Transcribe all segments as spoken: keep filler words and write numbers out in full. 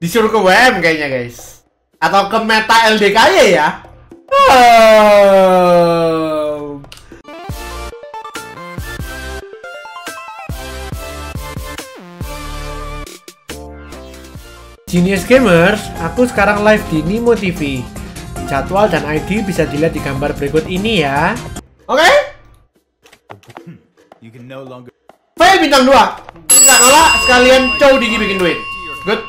Disuruh ke W M kayaknya, guys. Atau ke Meta L D K Y ya. Oh. Genius Gamers, aku sekarang live di Nimo T V. Jadwal dan I D bisa dilihat di gambar berikut ini ya. Oke. Okay? Freya bintang dua. Enggak nolak, sekalian cow Digi bikin duit. Good.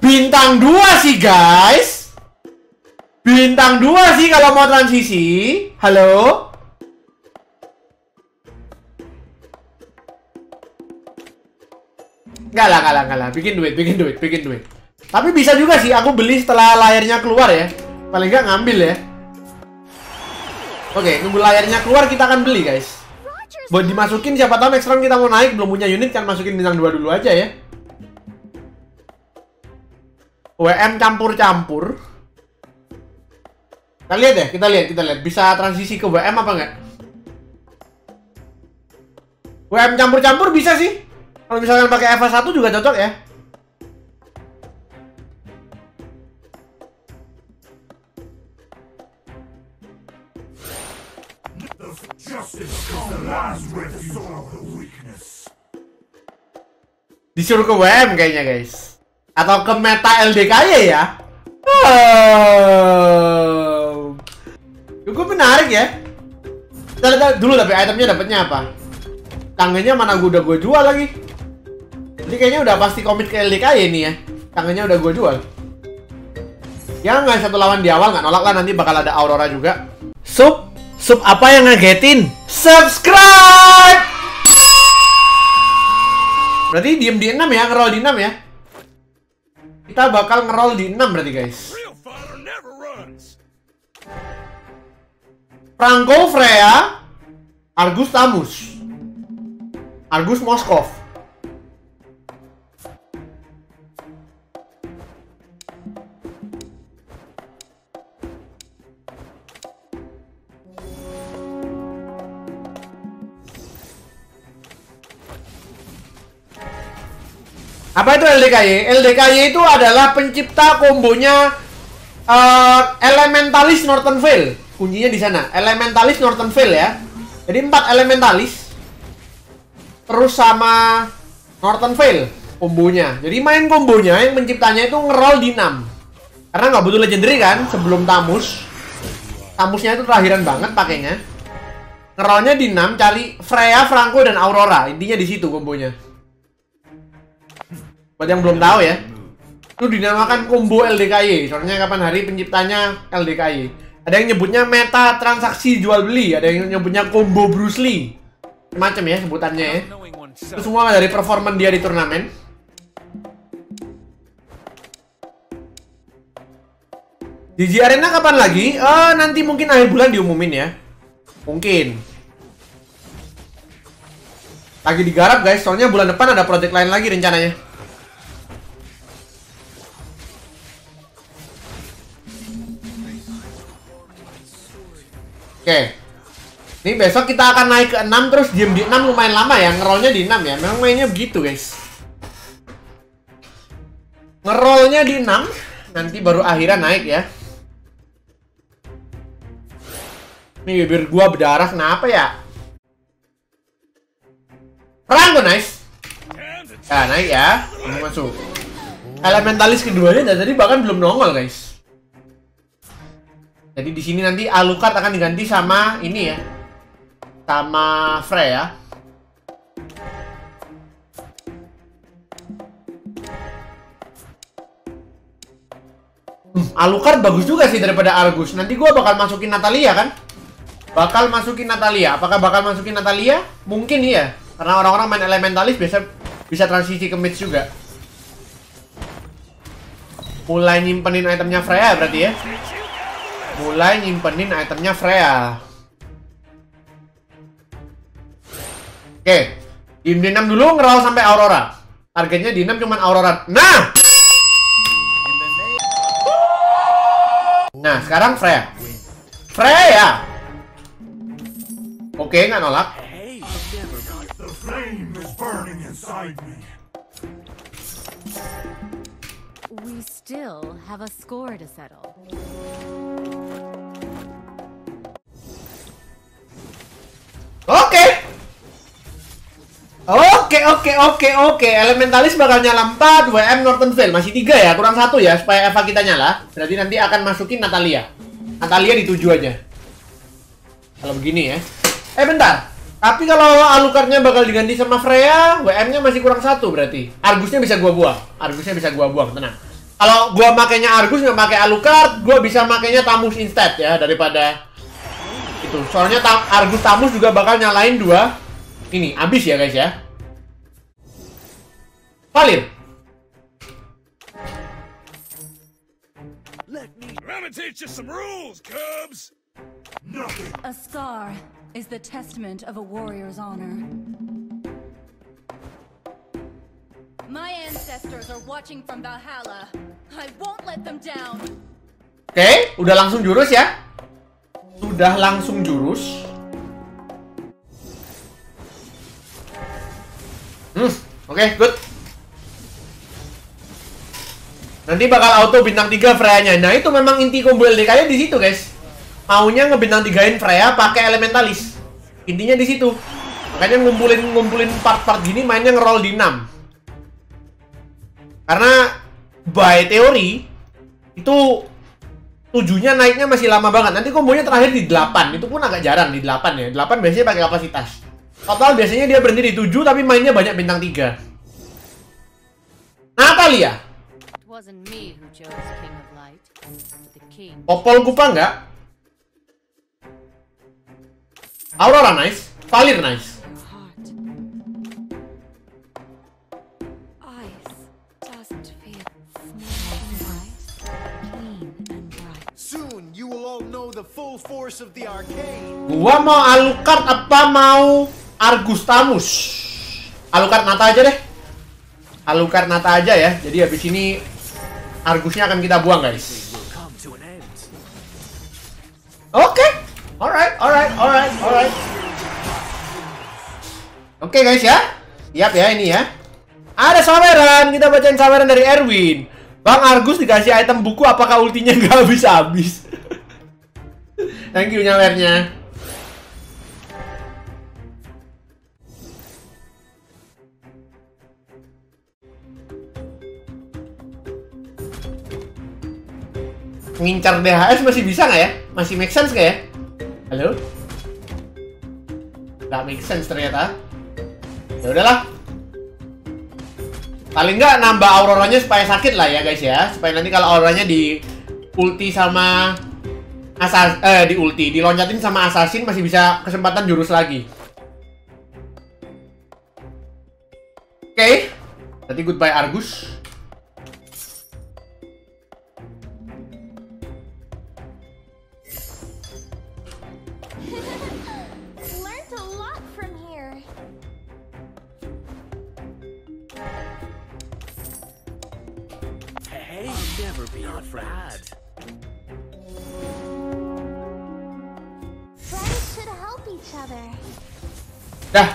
Bintang dua sih guys. Bintang dua sih kalau mau transisi. Halo. Enggak lah, enggak lah, enggak lah. Bikin duit, bikin duit, bikin duit. Tapi bisa juga sih aku beli setelah layarnya keluar ya. Paling enggak ngambil ya. Oke, nunggu layarnya keluar kita akan beli, guys. Buat dimasukin siapa tahu next round kita mau naik, belum punya unit kan masukin bintang dua dulu aja ya. W M campur-campur. Kita lihat ya, kita lihat, kita lihat bisa transisi ke W M apa enggak? W M campur-campur bisa sih. Kalau misalkan pakai F one juga cocok ya. Disuruh ke W M kayaknya guys. Atau ke Meta L D K Y ya. Oh. Cukup menarik ya. Kita lihat dulu tapi itemnya dapatnya apa. Tangganya mana gue udah gue jual lagi. Jadi kayaknya udah pasti komit ke L D K Y ini ya. Tangganya udah gue jual. Ya nggak satu lawan di awal nggak nolak lah, nanti bakal ada Aurora juga. Sup. Sub apa yang ngagetin? Subscribe! Berarti diem di enam ya, ngeroll di enam ya. Kita bakal ngeroll di enam berarti guys. Franco, Freya, Argus, Thamuz, Argus, Moskov. Apa itu L D K Y? L D K Y itu adalah pencipta kombonya uh, Elementalis Norton Vale. Kuncinya di sana. Elementalis Norton Vale ya. Jadi empat Elementalis terus sama Norton Vale kombonya. Jadi main kombonya yang penciptanya itu ngeroll di enam. Karena nggak butuh legendary kan sebelum Thamuz. Thamuznya itu terakhiran banget pakainya. Ngerollnya di enam cari Freya, Franco dan Aurora. Intinya di situ kombonya. Buat yang belum tahu ya, itu dinamakan combo L D K Y. Soalnya kapan hari penciptanya L D K Y. Ada yang nyebutnya meta transaksi jual beli, ada yang nyebutnya combo Bruce Lee. Macam ya sebutannya ya. Itu semua dari performan dia di turnamen. G G Arena kapan lagi? Oh, nanti mungkin akhir bulan diumumin ya. Mungkin. Lagi digarap guys, soalnya bulan depan ada project lain lagi rencananya. Oke, ini besok kita akan naik ke enam terus diem di enam lumayan lama ya, ngerollnya di enam ya, memang mainnya begitu guys. Ngerollnya di enam, nanti baru akhirnya naik ya. Ini bibir gua berdarah, kenapa ya? Franco nice. Nah naik ya, masuk. Elementalis keduanya dan tadi bahkan belum nongol guys. Jadi di sini nanti Alucard akan diganti sama ini ya. Sama Freya. Hmm, Alucard bagus juga sih daripada Argus. Nanti gua bakal masukin Natalia kan? Bakal masukin Natalia. Apakah bakal masukin Natalia? Mungkin iya. Karena orang-orang main Elementalis biasa bisa transisi ke mid juga. Mulai nyimpenin itemnya Freya berarti ya. Mulai nyimpenin itemnya Freya. Oke, di enam dulu ngeroll sampai Aurora. Targetnya di enam cuman Aurora. Nah! Nah, sekarang Freya. Freya! Oke, nggak nolak. still have a score to settle. Oke. Oke, oke, oke, oke. Elementalis bakal nyala empat, W M Norton Vale masih tiga ya, kurang satu ya supaya Eva kita nyala. Berarti nanti akan masukin Natalia. Natalia di tujuh aja. Kalau begini ya. Eh bentar. Tapi kalau Alucardnya bakal diganti sama Freya, W M-nya masih kurang satu berarti. Argusnya bisa gua buang. Argusnya bisa gua buang, tenang. Kalau gua makainya Argus nggak pakai Alucard, gua bisa makainya Thamuz instead ya daripada itu. Soalnya tam Argus Thamuz juga bakal nyalain dua ini, abis ya guys ya. Valir. Let me teach you some rules, cubs. Nothing. A scar is the testament of a warrior's honor. My ancestors are watching from Valhalla. I won't let them down. Oke, udah langsung jurus ya? Sudah langsung jurus. Hmm, oke, okay, good. Nanti bakal auto bintang tiga Freya-nya. Nah, itu memang inti combo L D K-nya di situ, guys. Maunya ngebintang tigain Freya pakai Elementalis. Intinya di situ. Makanya ngumpulin ngumpulin part-part gini mainnya ngerol di enam. Karena by teori itu tujuhnya naiknya masih lama banget. Nanti kombonya terakhir di delapan. Itu pun agak jarang di delapan ya. delapan biasanya pakai kapasitas. Total biasanya dia berhenti di tujuh tapi mainnya banyak bintang tiga. Natalia. Popol Kupa enggak? Aurora nice, Valir nice. Gua mau Alucard apa mau Argus Thamuz? Alucard Nata aja deh. Alucard Nata aja ya. Jadi habis ini Argusnya akan kita buang guys. Oke. Okay. Alright, alright, alright, alright. Oke okay guys ya, siap ya ini ya. Ada saweran, kita bacain saweran dari Erwin. Bang Argus dikasih item buku, apakah ultinya nggak habis-habis? Thank you nyawernya. Ngincar D H S masih bisa nggak ya? Masih make sense nggak ya? Halo? Gak make sense ternyata. Ya udahlah. Paling nggak nambah Auroranya supaya sakit lah ya guys ya. Supaya nanti kalau Auroranya di ulti sama asas eh di ulti, diloncatin sama assassin masih bisa kesempatan jurus lagi. Oke. Okay. Tadi goodbye Argus. Dah.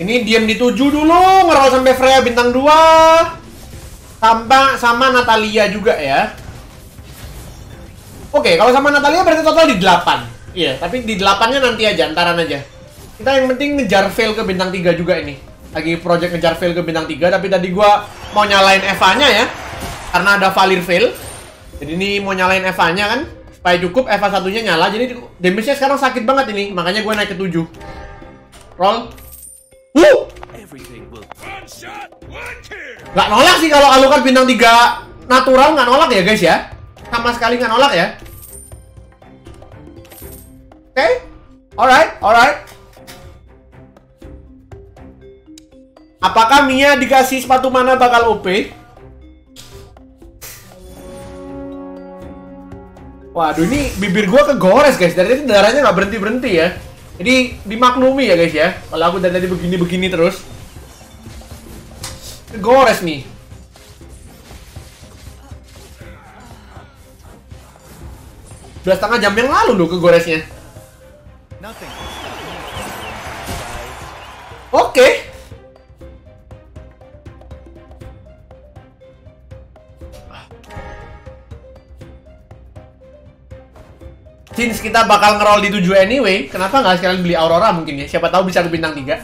Ini diam di tujuh dulu, ngerol sampai Freya bintang dua. Sama sama Natalia juga ya. Oke, kalau sama Natalia berarti total di delapan. Iya, tapi di delapannya nanti aja, antaran aja. Kita yang penting ngejar fail ke bintang tiga juga ini. Lagi project ngejar fail ke bintang tiga, tapi tadi gua mau nyalain Eva-nya ya. Karena ada Valir fail. Jadi ini mau nyalain Eva-nya kan. Supaya cukup Eva satunya nyala. Jadi damage-nya sekarang sakit banget ini. Makanya gue naik ke tujuh. Roll. Wuh! Gak nolak sih kalau Alucard bintang tiga natural. Gak nolak ya guys ya. Sama sekali gak nolak ya. Oke. Okay. Alright. Alright. Apakah Mia dikasih sepatu mana bakal O P? Waduh, ini bibir gua kegores guys. Dari tadi darahnya nggak berhenti berhenti ya. Jadi dimaklumi ya guys ya. Kalau aku dari tadi begini begini terus, kegores nih. Dua setengah jam yang lalu loh kegoresnya. Oke. Okay. Since kita bakal ngeroll di tujuh anyway, kenapa nggak sekalian beli Aurora mungkin ya? Siapa tahu bisa ke bintang tiga.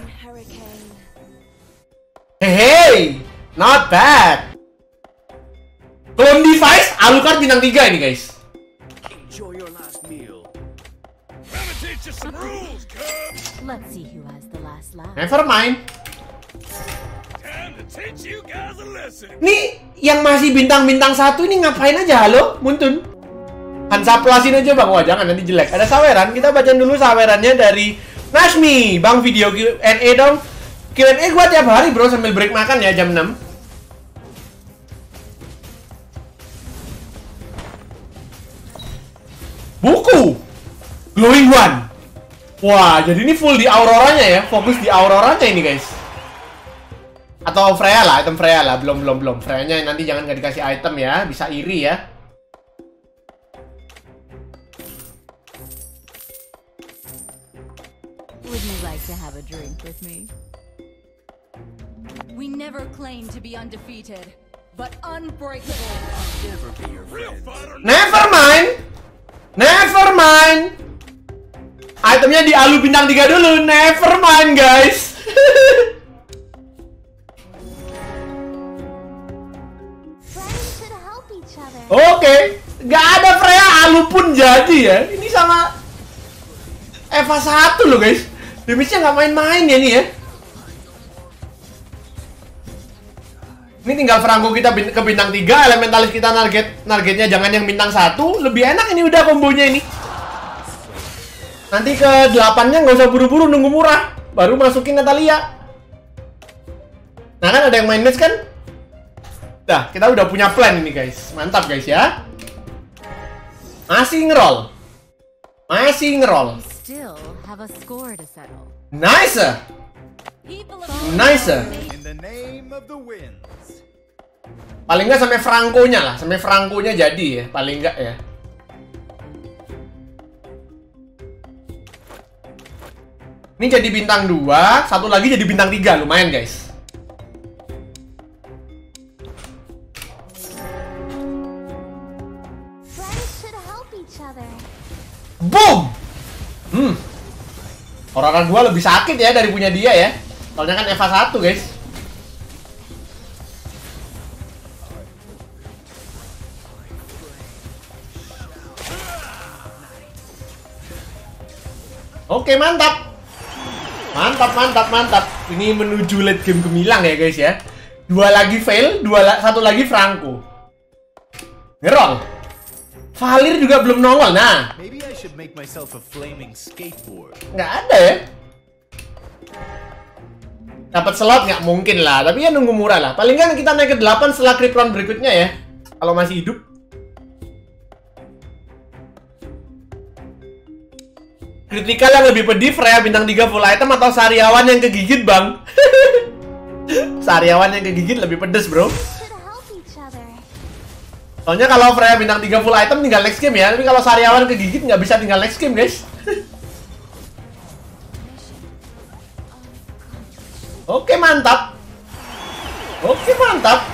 Hey, not bad. Clone device, Alucard bintang tiga ini guys. Never mind. Nih, yang masih bintang-bintang satu ini ngapain aja? Halo, Moonton. Hansaplasin aja bang, wah jangan nanti jelek. Ada saweran, kita bacain dulu sawerannya dari Nashmi. Bang video Q and A dong. Q and A gua tiap hari bro, sambil break makan ya jam enam. Buku Glowing One. Wah, jadi ini full di Auroranya ya. Fokus di Auroranya ini guys. Atau Freya lah, item Freya lah. Belum, belum, belum Freyanya nanti jangan nggak dikasih item ya. Bisa iri ya. Would you like to have a drink with me? We never claim to be undefeated, but unbreakable. Never be your friend. Never mind. Never mind. Itemnya di Alu bintang tiga dulu. Never mind, guys. Oke, okay. Gak ada Freya Alu pun jadi ya. Ini sama Eva satu loh, guys. Damage-nya nggak main-main ya nih ya. Ini tinggal Franco kita ke bintang tiga, Elementalis kita target targetnya jangan yang bintang satu, lebih enak ini udah kombonya ini. Nanti ke delapannya nggak usah buru-buru nunggu murah, baru masukin Natalia. Nah kan ada yang main match kan? Dah, kita udah punya plan ini guys, mantap guys ya. Masih ngerol, masih ngerol. Nice, nice. Paling nggak sampai Franco-nya lah, sampai Franco-nya jadi ya, paling nggak ya. Ini jadi bintang dua, satu lagi jadi bintang tiga, lumayan guys. Boom! Hmm. Orang-orang dua lebih sakit ya dari punya dia ya. Soalnya kan Eva satu guys. Oke, mantap. Mantap, mantap, mantap. Ini menuju late game gemilang ya guys ya. Dua lagi fail, dua la satu lagi Franco. Ngerol. Valir juga belum nongol, nah. Nggak ada ya. Dapat slot nggak mungkin lah, tapi ya nunggu murah lah. Paling kan kita naik ke delapan setelah creep round berikutnya ya. Kalau masih hidup. Kritikal yang lebih pedih, Freya bintang tiga full item atau sariawan yang kegigit bang? Sariawan yang kegigit lebih pedes bro. Soalnya kalau Freya bintang tiga full item tinggal next game ya. Tapi kalau sariawan kegigit nggak bisa tinggal next game guys. Oke mantap. Oke mantap.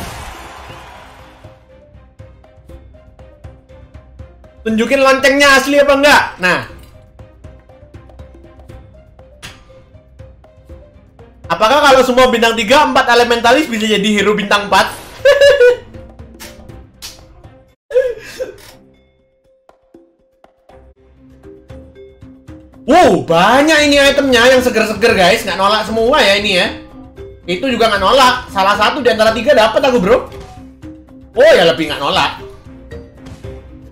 Tunjukin loncengnya asli apa enggak? Nah. Apakah kalau semua bintang tiga, empat elementalis bisa jadi hero bintang empat? Wow, banyak ini itemnya yang seger-seger guys. Nggak nolak semua ya ini ya. Itu juga nggak nolak. Salah satu di antara tiga dapat aku bro. Oh ya lebih nggak nolak.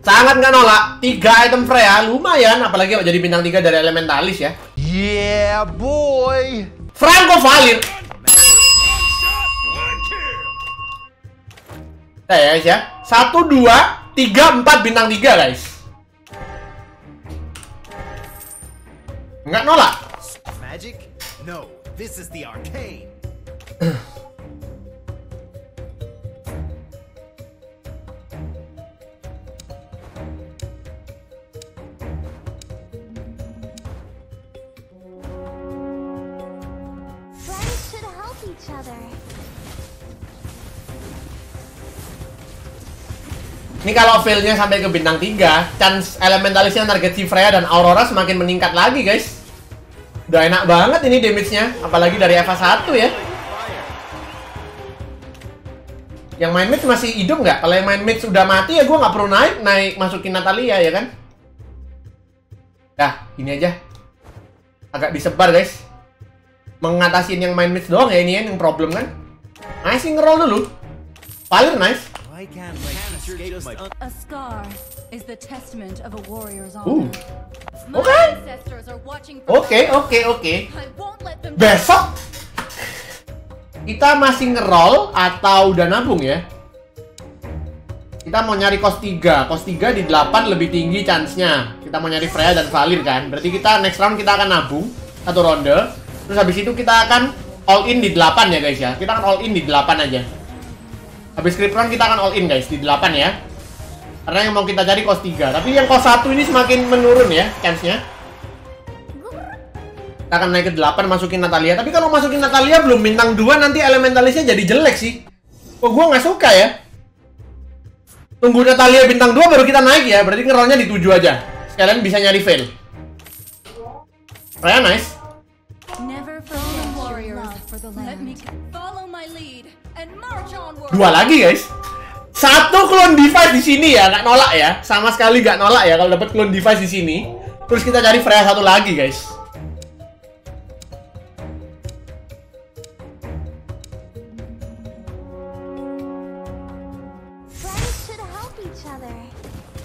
Sangat nggak nolak. Tiga item Freya, lumayan. Apalagi jadi bintang tiga dari elementalis ya. Yeah boy. Franco Valir. Nah ya guys ya. Satu, dua, tiga, empat bintang tiga guys. Nggak nolak. Magic? No, this is the arcane. Ini kalau failnya sampai ke bintang tiga, chance elementalisnya target si Freya dan Aurora semakin meningkat lagi, guys. Udah enak banget ini damage-nya, apalagi dari F satu ya. Yang main mid masih hidup nggak? Kalau yang main mid sudah mati ya gue nggak perlu naik, naik masukin Natalia ya kan? Nah, ini aja. Agak disebar, guys. Mengatasin yang main mid doang ya ini yang problem kan? Nice, nge-roll dulu. Valir nice. A scar is the testament of a warrior's honor. Oke, oke, oke. Besok kita masih ngerol atau udah nabung ya? Kita mau nyari cost tiga. Cost tiga di delapan lebih tinggi chance-nya. Kita mau nyari Freya dan Valir kan. Berarti kita next round kita akan nabung satu ronde. Terus habis itu kita akan all in di delapan ya guys ya. Kita akan all in di delapan aja. Habis script run kita akan all in guys, di delapan ya. Karena yang mau kita cari cost tiga. Tapi yang cost satu ini semakin menurun ya, chance-nya. Kita akan naik ke delapan, masukin Natalia. Tapi kalau masukin Natalia belum bintang dua, nanti elementalisnya jadi jelek sih. Kok gua nggak suka ya. Tunggu Natalia bintang dua baru kita naik ya. Berarti ngerollnya di tujuh aja. Sekalian bisa nyari fail. Keren, nice. Dua lagi guys, satu clone device di sini ya, nggak nolak ya, sama sekali nggak nolak ya kalau dapat clone device di sini. Terus kita cari Freya satu lagi guys.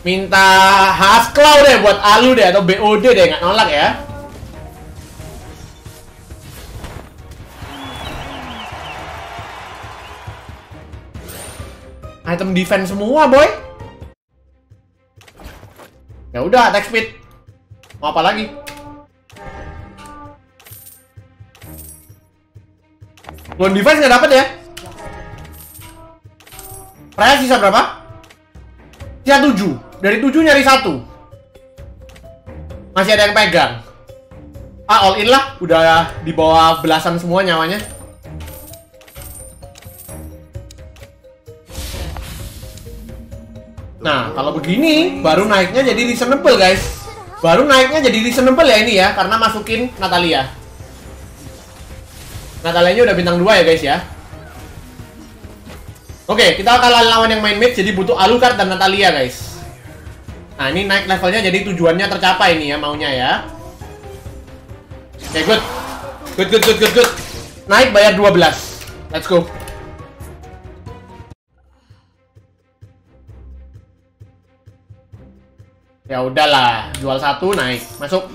Minta Hasclaw deh buat Alu deh atau B O D deh, nggak nolak ya. Item defense semua, boy. Ya udah, attack speed. Mau apa lagi? Clone device nggak dapat ya? Freya sisa berapa? Sisa tujuh. Dari tujuh nyari satu. Masih ada yang pegang. Ah, all in lah. Udah di bawah belasan semua nyawanya. Nah, kalau begini, baru naiknya jadi reasonable, guys. Baru naiknya jadi reasonable ya ini ya, karena masukin Natalia. Natalianya udah bintang dua ya, guys ya. Oke, kita akan lawan yang main mid, jadi butuh Alucard dan Natalia, guys. Nah, ini naik levelnya jadi tujuannya tercapai ini ya, maunya ya. Oke, good. Good, good, good, good, good. Naik bayar dua belas. Let's go. Ya udahlah, jual satu naik, masuk.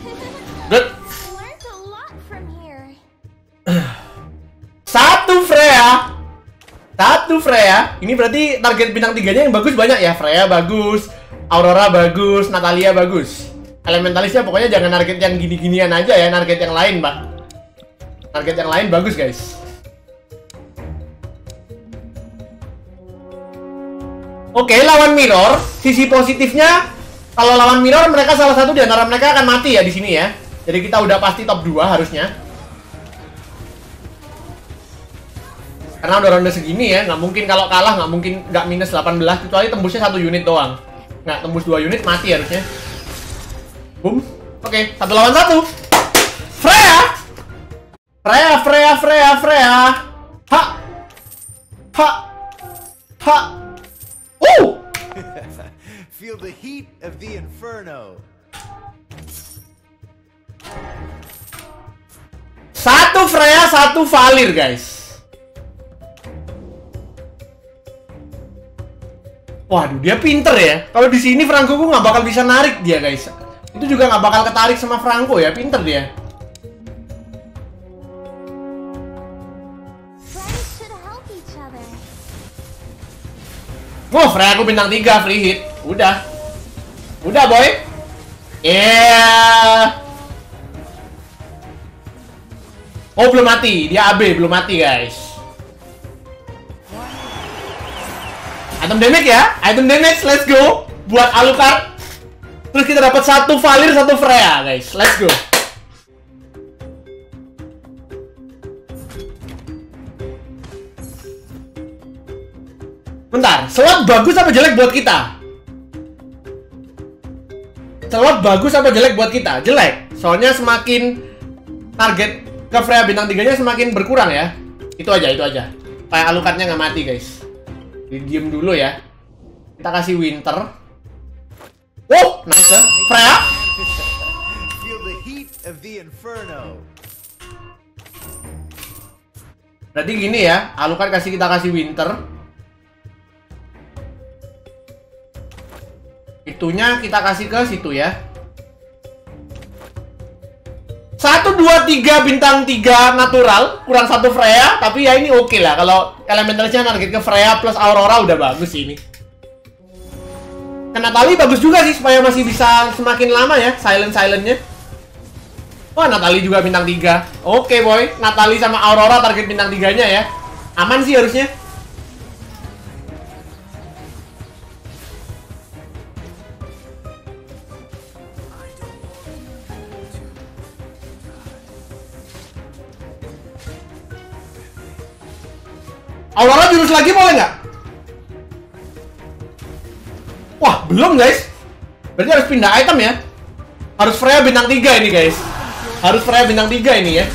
Good. Satu Freya. Satu Freya. Ini berarti target bintang tiganya yang bagus banyak ya. Freya bagus, Aurora bagus, Natalia bagus. Elementalisnya pokoknya jangan target yang gini-ginian aja ya, target yang lain, Pak. Target yang lain bagus, guys. Oke, lawan mirror, sisi positifnya kalau lawan mirror, mereka salah satu di antara mereka akan mati ya di sini ya. Jadi kita udah pasti top dua harusnya. Karena udah ronde segini ya, nggak mungkin kalau kalah, nggak mungkin nggak minus delapan belas. Kecuali tembusnya satu unit doang. Nggak tembus dua unit, mati harusnya. Boom. Oke, satu lawan satu. Freya! Freya, Freya, Freya, Freya. Ha! Ha! Ha! Uh! Feel the heat of the inferno. Satu Freya, satu Valir, guys. Waduh, dia pinter ya. Kalau di sini Franco gue nggak bakal bisa narik dia, guys. Itu juga nggak bakal ketarik sama Franco ya, pinter dia. Wah, oh, Freya aku bintang tiga, free hit. Udah. Udah, boy. Yeah. Oh, belum mati. Dia A B, belum mati, guys. Item damage ya. Item damage, let's go. Buat Alucard. Terus kita dapat satu Valir, satu Freya, guys. Let's go. Bentar, slot bagus apa jelek buat kita? slot bagus apa jelek buat kita? Jelek. Soalnya semakin target ke Freya bintang tiga nya semakin berkurang ya. Itu aja, itu aja. Kayak Alucardnya nggak mati guys. Diem dulu ya. Kita kasih Winter. Wow, nice ya. Freya. Berarti gini ya, Alucard kasih kita kasih Winter. Itunya kita kasih ke situ ya. satu dua tiga bintang tiga natural, kurang satu Freya, tapi ya ini oke okay lah kalau elementalisnya target ke Freya plus Aurora udah bagus sih ini. Kena Natalia bagus juga sih supaya masih bisa semakin lama ya silent-silentnya. Wah, Natalia juga bintang tiga. Oke, okay, boy. Natalia sama Aurora target bintang tiga-nya ya. Aman sih harusnya. Aurora jurus lagi boleh nggak? Wah, belum guys. Berarti harus pindah item ya. Harus Freya bintang tiga ini guys. Harus Freya bintang tiga ini ya.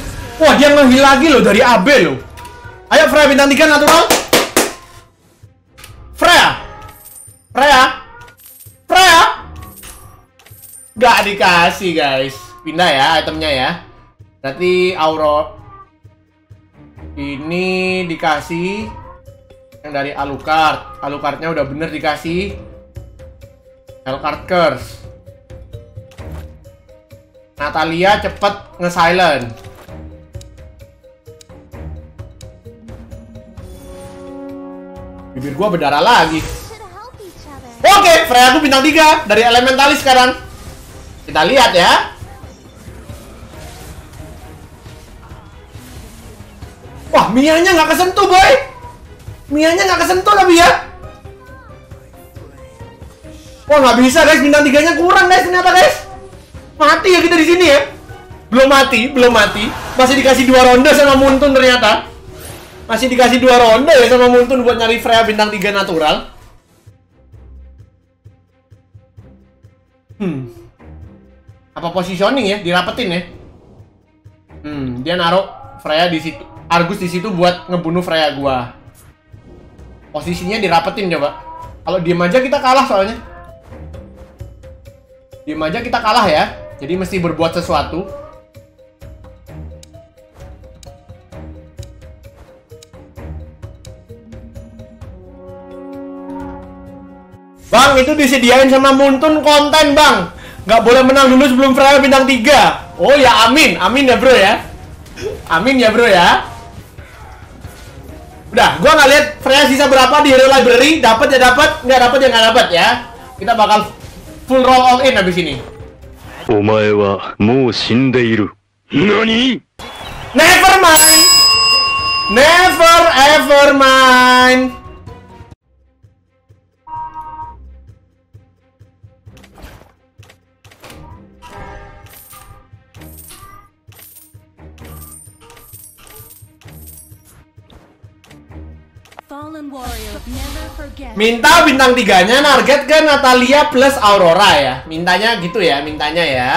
Wah, dia nge-heal lagi loh dari A B loh. Ayo Freya bintang tiga natural. Freya. Freya. Freya. Nggak dikasih guys. Pindah ya itemnya ya. Berarti Aurora ini dikasih yang dari Alucard. Alucardnya udah bener dikasih Alucard Curse. Natalia cepet nge-silent. Bibir gua berdarah lagi. Oke, okay, Freya aku bintang tiga dari Elementalis sekarang. Kita lihat ya. Wah, Mia-nya nggak kesentuh, boy. Mia-nya nggak kesentuh tapi ya. Wah, nggak bisa, guys. Bintang tiganya kurang, guys. Ternyata, guys. Mati ya kita di sini ya. Belum mati, belum mati. Masih dikasih dua ronde sama Moonton ternyata. Masih dikasih dua ronde ya sama Moonton buat nyari Freya bintang tiga natural. Hmm. Apa positioning ya? Dirapetin ya. Hmm, dia naruh Freya di situ. Argus di situ buat ngebunuh Freya gua. Posisinya dirapetin coba. Kalau diem aja kita kalah soalnya. Diem aja kita kalah ya. Jadi mesti berbuat sesuatu. Bang, itu disediain sama Moonton konten, Bang. Nggak boleh menang dulu sebelum Freya bintang tiga. Oh ya, amin. Amin ya, bro ya. Amin ya, bro ya. Udah, gua nggak lihat Freya sisa berapa di hero library. Dapat ya dapat, nggak dapat ya nggak dapat ya. Kita bakal full roll all in habis ini. Omae wa mou shindeiru. Nani? Never mind. Never ever mind. Minta bintang tiganya target ke Natalia plus Aurora ya. Mintanya gitu ya, mintanya ya.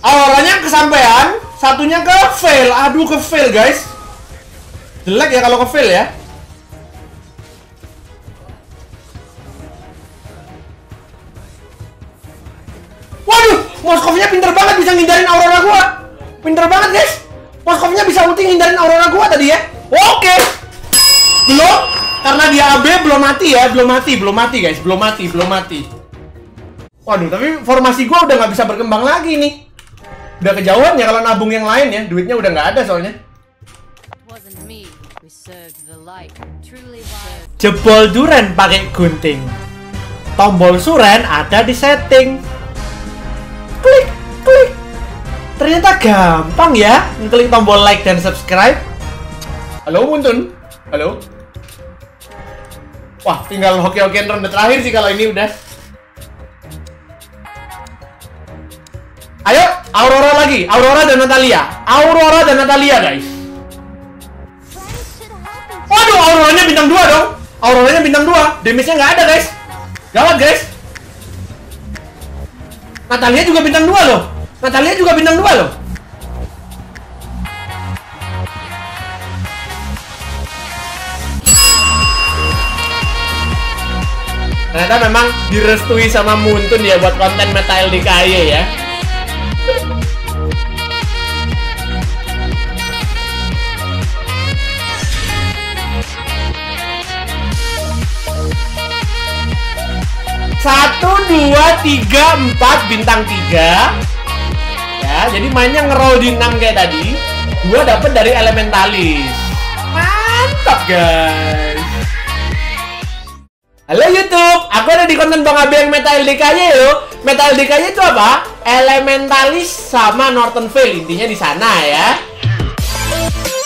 Auroranya kesampaian, satunya ke fail. Aduh, ke fail guys. Jelek ya kalau ke fail ya. Moskovnya pinter banget bisa ngindarin Aurora gua. Pinter banget guys. Moskovnya bisa ulti ngindarin Aurora gua tadi ya. Oke. Belum. Karena dia A B belum mati ya. Belum mati, belum mati guys. Belum mati, belum mati. Waduh, tapi formasi gua udah nggak bisa berkembang lagi nih. Udah kejauhan ya kalau nabung yang lain ya. Duitnya udah nggak ada soalnya. Jebol duren pakai gunting. Tombol suren ada di setting. Klik, klik. Ternyata gampang ya ngeklik tombol like dan subscribe. Halo Moonton. Halo. Wah, tinggal hoki-hokian ronde terakhir sih kalau ini udah. Ayo Aurora lagi, Aurora dan Natalia, Aurora dan Natalia guys. Waduh, Auroranya bintang dua dong, Auroranya bintang dua, damage-nya nggak ada guys, gawat guys. Natalia juga bintang dua loh, Natalia juga bintang dua loh. Ternyata memang direstui sama Moonton ya buat konten Meta L D K Y ya. satu, dua, tiga, empat bintang tiga. Ya, jadi mainnya ngeroll di enam kayak tadi. Gua dapet dari Elementalis. Mantap, guys. Halo YouTube, aku ada di konten Bang Abi yang Meta L D K Y yo. Meta L D K Y itu apa? Elementalis sama Norton Vale, intinya di sana ya.